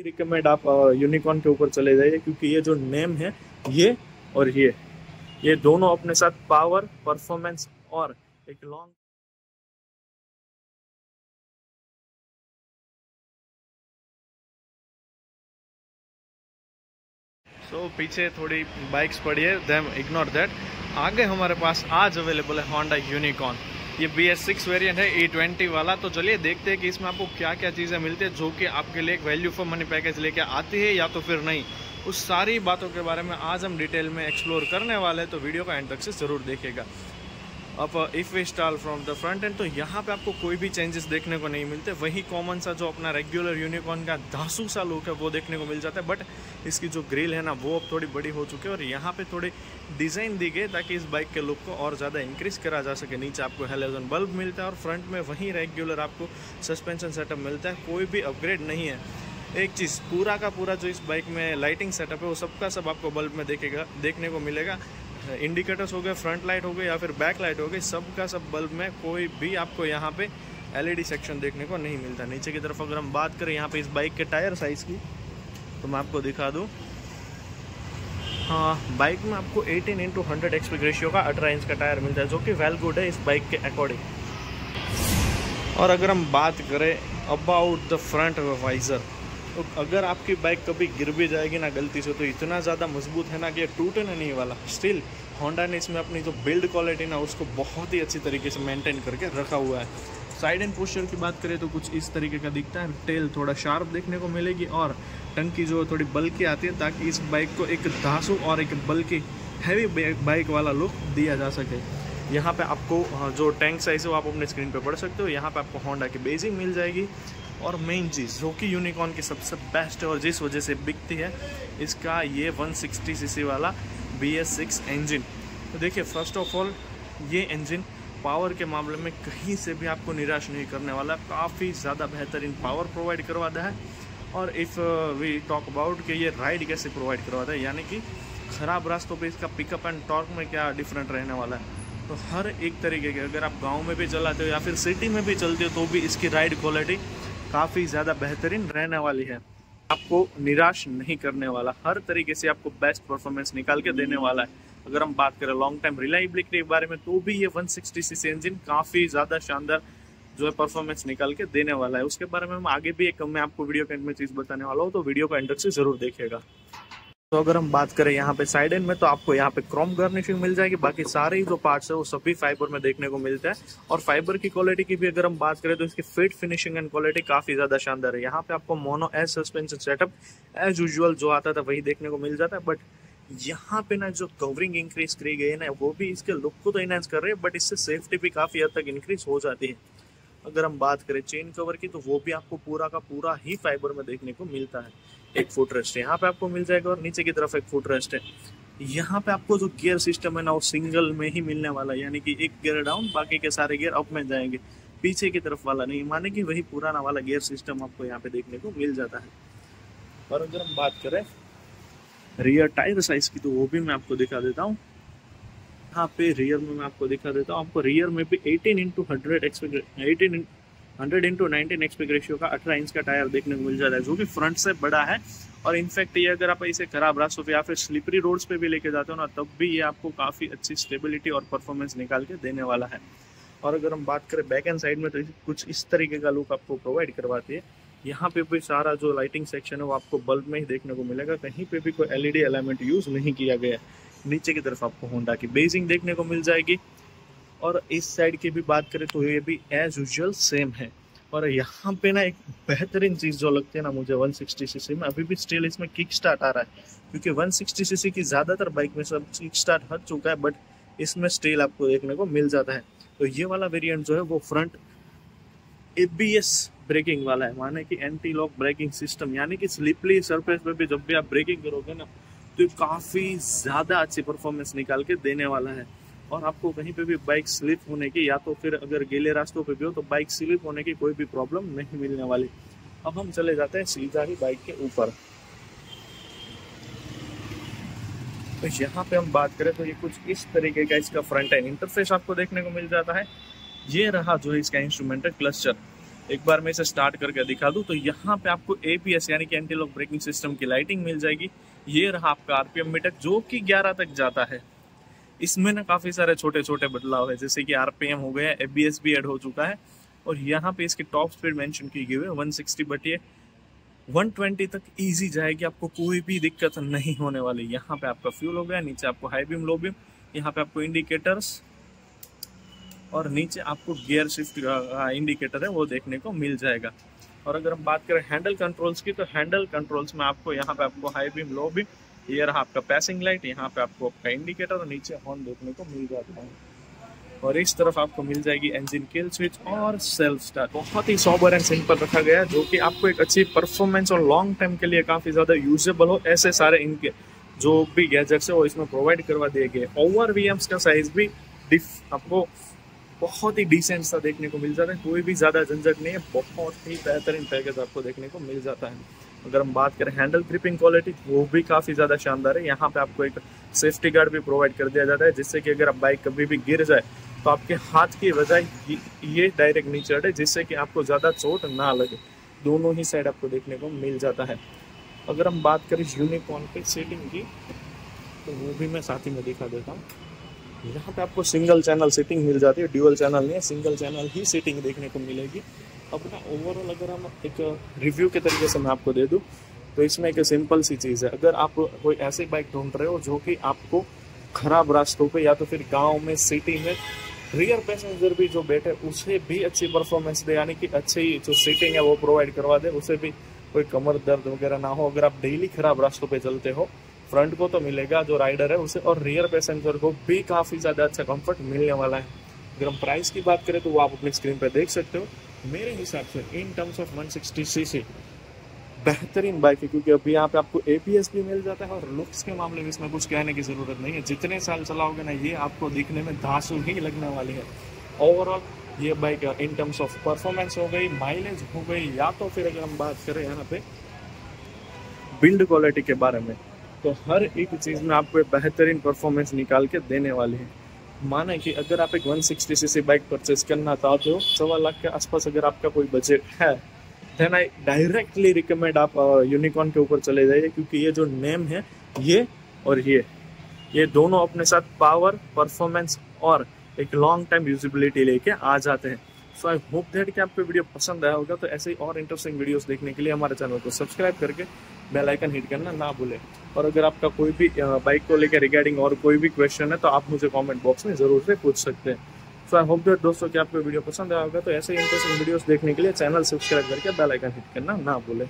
ही recommend आप Unicorn के ऊपर चले जाइए, क्योंकि ये जो नेम है ये दोनों अपने साथ पावर, परफॉर्मेंस और एक लॉन्ग तो पीछे थोड़ी बाइक्स पड़ी है, देम इग्नोर दैट। आगे हमारे पास आज अवेलेबल है होंडा यूनिकॉर्न। ये BS6 वेरिएंट है E20 वाला। तो चलिए देखते हैं कि इसमें आपको क्या क्या चीज़ें मिलती है जो कि आपके लिए एक वैल्यू फॉर मनी पैकेज लेके आती है या तो फिर नहीं। उस सारी बातों के बारे में आज हम डिटेल में एक्सप्लोर करने वाले हैं, तो वीडियो का एंड तक से ज़रूर देखिएगा। अब if we start from the front end, तो यहाँ पे आपको कोई भी चेंजेस देखने को नहीं मिलते। वही कॉमन सा जो अपना रेगुलर यूनिकॉर्न का धांसू सा लुक है वो देखने को मिल जाता है, बट इसकी जो ग्रिल है ना वो अब थोड़ी बड़ी हो चुकी है और यहाँ पे थोड़ी डिज़ाइन दी गई ताकि इस बाइक के लुक को और ज़्यादा इंक्रीज करा जा सके। नीचे आपको हेलोजन बल्ब मिलता है और फ्रंट में वहीं रेगुलर आपको सस्पेंशन सेटअप मिलता है, कोई भी अपग्रेड नहीं है। एक चीज़, पूरा का पूरा जो इस बाइक में लाइटिंग सेटअप है वो सबका सब आपको बल्ब में देखने को मिलेगा। इंडिकेटर्स हो गए, फ्रंट लाइट हो गए या फिर बैक लाइट हो गई, सब का सब बल्ब में। कोई भी आपको यहाँ पे LED सेक्शन देखने को नहीं मिलता। नीचे की तरफ अगर हम बात करें यहाँ पे इस बाइक के टायर साइज़ की, तो मैं आपको दिखा दूँ। हाँ, बाइक में आपको 18x100 एक्सपी रेशियो का 18 इंच का टायर मिलता है जो कि वेल गुड है इस बाइक के अकॉर्डिंग। और अगर हम बात करें अबाउट द फ्रंट वाइजर, तो अगर आपकी बाइक कभी गिर भी जाएगी ना गलती से, तो इतना ज़्यादा मजबूत है ना कि टूटने नहीं वाला। स्टिल होंडा ने इसमें अपनी जो बिल्ड क्वालिटी ना उसको बहुत ही अच्छी तरीके से मेंटेन करके रखा हुआ है। साइड एंड पोस्चर की बात करें तो कुछ इस तरीके का दिखता है। टेल थोड़ा शार्प देखने को मिलेगी और टंकी जो थोड़ी बल्कि आती है, ताकि इस बाइक को एक धांसू और एक बल्कि हैवी बाइक वाला लुक दिया जा सके। यहाँ पर आपको जो टैंक साइज़ है वो आप अपने स्क्रीन पर पढ़ सकते हो। यहाँ पर आपको होंडा की बेसिंग मिल जाएगी और मेन चीज़ जो कि यूनिकॉर्न की सबसे बेस्ट है और जिस वजह से बिकती है, इसका ये 160 सीसी वाला BS6 इंजन। तो देखिए, फर्स्ट ऑफ ऑल ये इंजन पावर के मामले में कहीं से भी आपको निराश नहीं करने वाला, काफ़ी ज़्यादा बेहतरीन पावर प्रोवाइड करवाता है। और इफ़ वी टॉक अबाउट कि ये राइड कैसे प्रोवाइड करवाता है, यानी कि ख़राब रास्तों पर इसका पिकअप एंड टॉर्क में क्या डिफरेंट रहने वाला है। तो हर एक तरीके के, अगर आप गाँव में भी चलाते हो या फिर सिटी में भी चलते हो, तो भी इसकी राइड क्वालिटी काफ़ी ज़्यादा बेहतरीन रहने वाली है। आपको निराश नहीं करने वाला, हर तरीके से आपको बेस्ट परफॉर्मेंस निकाल के देने वाला है। अगर हम बात करें लॉन्ग टाइम रिलायबिलिटी के बारे में, तो भी ये 160 सीसी इंजन काफ़ी ज़्यादा शानदार जो है परफॉर्मेंस निकाल के देने वाला है। उसके बारे में हम आगे भी एक मैं आपको वीडियो के एंड में चीज़ बताने वाला हूँ, तो वीडियो को एंड तक से ज़रूर देखिएगा। तो अगर हम बात करें यहाँ पे साइड एंड में, तो आपको यहाँ पे क्रोम गार्निशिंग मिल जाएगी। बाकी सारे जो पार्ट्स है वो सभी फाइबर में देखने को मिलता है। और फाइबर की क्वालिटी की भी अगर हम बात करें, तो इसकी फिट, फिनिशिंग एंड क्वालिटी काफ़ी ज़्यादा शानदार है। यहाँ पे आपको mono S suspension setup as usual जो आता था वही देखने को मिल जाता है, बट यहाँ पे ना जो कवरिंग इंक्रीज करी गई है ना, वो भी इसके लुक को तो इनहेंस कर रही है, बट इससे सेफ्टी भी काफ़ी हद तक इंक्रीज हो जाती है। अगर हम बात करें चेन कवर की, तो वो भी आपको पूरा का पूरा ही फाइबर में देखने को मिलता है। एक फुट रेस्ट यहाँ पे आपको मिल जाएगा और नीचे की तरफ एक फुट रेस्ट है। यहाँ पे आपको जो गियर सिस्टम है ना वो सिंगल में ही मिलने वाला है, यानी कि एक गियर डाउन बाकी के सारे गियर अप में जाएंगे, पीछे की तरफ वाला नहीं, माने कि वही पुराना वाला गियर सिस्टम आपको यहाँ पे देखने को मिल जाता है। और अगर हम बात करें रियर टायर साइज की, तो वो भी मैं आपको दिखा देता हूँ। यहाँ पे रियर में मैं आपको दिखा देता हूँ। आपको रियर में भी 18x100 एक्सपी रेशियो का 18 इंच का टायर देखने को मिल जाता है, जो कि फ्रंट से बड़ा है। और इनफैक्ट ये अगर आप इसे खराब रास्तों पे या फिर स्लिपरी रोड्स पे भी लेके जाते हो ना, तब भी ये आपको काफ़ी अच्छी स्टेबिलिटी और परफॉर्मेंस निकाल के देने वाला है। और अगर हम बात करें बैक एंड साइड में, तो कुछ इस तरीके का लुक आपको प्रोवाइड करवाती है। यहाँ पे भी सारा जो लाइटिंग सेक्शन है वो आपको बल्ब में ही देखने को मिलेगा, कहीं पे भी कोई LED एलिमेंट यूज़ नहीं किया गया है। नीचे की तरफ आपको होंडा की बेसिंग देखने को मिल जाएगी। और इस साइड की भी बात करें, तो ये भी एज यूजुअल सेम है। और यहाँ पे ना एक बेहतरीन चीज़ जो लगती है ना मुझे 160 सीसी में, अभी भी स्टिल इसमें किक स्टार्ट आ रहा है, क्योंकि 160 सीसी की ज़्यादातर बाइक में सब किक स्टार्ट हट चुका है, बट इसमें स्टिल आपको देखने को मिल जाता है। तो ये वाला वेरिएंट जो है वो फ्रंट ABS ब्रेकिंग वाला है, माने कि एंटी लॉक ब्रेकिंग सिस्टम, यानी कि स्लिपरी सरफेस पर भी जब भी आप ब्रेकिंग करोगे ना, तो काफ़ी ज़्यादा अच्छी परफॉर्मेंस निकाल के देने वाला है। और आपको कहीं पे भी बाइक स्लिप होने की या तो फिर अगर गीले रास्तों पे भी हो, तो बाइक स्लिप होने की कोई भी प्रॉब्लम नहीं मिलने वाली। अब हम चले जाते हैं सीधा ही बाइक के ऊपर। तो यहाँ पे हम बात करें, तो ये कुछ इस तरीके का इसका फ्रंट एंड इंटरफेस आपको देखने को मिल जाता है। ये रहा जो इसका इंस्ट्रूमेंट है क्लस्टर। एक बार मैं इसे स्टार्ट करके दिखा दूं तो यहाँ पे आपको ABS यानी कि एंटी लॉक ब्रेकिंग सिस्टम की लाइटिंग मिल जाएगी। ये रहा आपका RPM मीटर जो कि 11 तक जाता है। इसमें ना काफ़ी सारे छोटे छोटे बदलाव है, जैसे कि RPM हो गया, ABS भी ऐड हो चुका है और यहाँ पे इसकी टॉप स्पीड मेंशन की गई है 160 बट ये 120 तक ईजी जाएगी, आपको कोई भी दिक्कत नहीं होने वाली। यहाँ पे आपका फ्यूल हो गया, नीचे आपको हाई बीम, लो बीम, यहाँ पे आपको इंडिकेटर्स और नीचे आपको गियर शिफ्ट का इंडिकेटर है वो देखने को मिल जाएगा। और अगर हम बात करें हैंडल कंट्रोल्स की तो हैंडल कंट्रोल्स में आपको यहाँ पे आपको हाई बीम, लो बीम, ये रहा आपका पैसिंग लाइट, यहाँ पे आपको आपका इंडिकेटर और नीचे हॉर्न देखने को मिल जाता है। और इस तरफ आपको मिल जाएगी इंजन किल स्विच और सेल्फ स्टार्ट। बहुत ही सॉबर एंड सिंपल रखा गया है जो कि आपको एक अच्छी परफॉर्मेंस और लॉन्ग टाइम के लिए काफ़ी ज़्यादा यूजेबल हो, ऐसे सारे इनके जो भी गैजेट्स है वो इसमें प्रोवाइड करवा दिए गए। ओवर वीएम्स का साइज़ भी आपको बहुत ही डिसेंट सा देखने को मिल जाता है, कोई भी ज़्यादा झंझट नहीं है, बहुत ही बेहतरीन पैकेज आपको देखने को मिल जाता है। अगर हम बात करें हैंडल ग्रिपिंग क्वालिटी वो भी काफ़ी ज़्यादा शानदार है। यहाँ पे आपको एक सेफ्टी गार्ड भी प्रोवाइड कर दिया जाता है, जिससे कि अगर आप बाइक कभी भी गिर जाए तो आपके हाथ की बजाय ये डायरेक्ट नीचे अटे, जिससे कि आपको ज़्यादा चोट ना लगे। दोनों ही साइड आपको देखने को मिल जाता है। अगर हम बात करें यूनिकॉर्न की सीटिंग की तो वो भी मैं साथ ही में दिखा देता हूँ। यहाँ पे आपको सिंगल चैनल सीटिंग मिल जाती है, ड्यूअल चैनल नहीं है, सिंगल चैनल ही सीटिंग देखने को मिलेगी। अपना ओवरऑल अगर हम एक रिव्यू के तरीके से मैं आपको दे दूँ तो इसमें एक सिंपल सी चीज़ है, अगर आप कोई ऐसी बाइक ढूंढ रहे हो जो कि आपको खराब रास्तों पे या तो फिर गांव में, सिटी में रियर पैसेंजर भी जो बैठे उसे भी अच्छी परफॉर्मेंस दे, यानी कि अच्छी जो सीटिंग है वो प्रोवाइड करवा दे, उसे भी कोई कमर दर्द वगैरह ना हो। अगर आप डेली खराब रास्तों पे चलते हो, फ्रंट को तो मिलेगा जो राइडर है उसे, और रियर पैसेंजर को भी काफ़ी ज़्यादा अच्छा कंफर्ट मिलने वाला है। अगर हम प्राइस की बात करें तो वो आप अपनी स्क्रीन पर देख सकते हो। मेरे हिसाब से इन टर्म्स ऑफ 160cc बेहतरीन बाइक है, क्योंकि अभी यहाँ पे आपको ABS भी मिल जाता है और लुक्स के मामले में इसमें कुछ कहने की ज़रूरत नहीं है। जितने साल चलाओगे ना ये आपको दिखने में धांसू ही लगने वाली है। ओवरऑल ये bike in terms of performance हो गई, माइलेज हो गई, या तो फिर अगर हम बात करें यहाँ पे बिल्ड क्वालिटी के बारे में तो हर एक चीज़ में आपको बेहतरीन परफॉर्मेंस निकाल के देने वाली है। माना कि अगर आप एक 160cc बाइक परचेज करना चाहते हो, 1.25 लाख के आसपास अगर आपका कोई बजट है, देन आई डायरेक्टली रिकमेंड आप यूनिकॉर्न के ऊपर चले जाइए, क्योंकि ये जो नेम है ये और ये दोनों अपने साथ पावर, परफॉर्मेंस और एक लॉन्ग टाइम यूजिबिलिटी लेके आ जाते हैं। सो आई होप दैट कि आपको वीडियो पसंद आया होगा। तो ऐसे ही और इंटरेस्टिंग वीडियोस देखने के लिए हमारे चैनल को सब्सक्राइब करके बेल आइकन हिट करना ना भूलें। और अगर आपका कोई भी बाइक को लेकर रिगार्डिंग और कोई भी क्वेश्चन है तो आप मुझे कमेंट बॉक्स में ज़रूर से पूछ सकते हैं। सो आई होप दैट दोस्तों कि आपको वीडियो पसंद आया होगा। तो ऐसे ही इंटरेस्टिंग वीडियोज़ देखने के लिए चैनल सब्सक्राइब करके बेल आइकन हिट करना ना भूलें।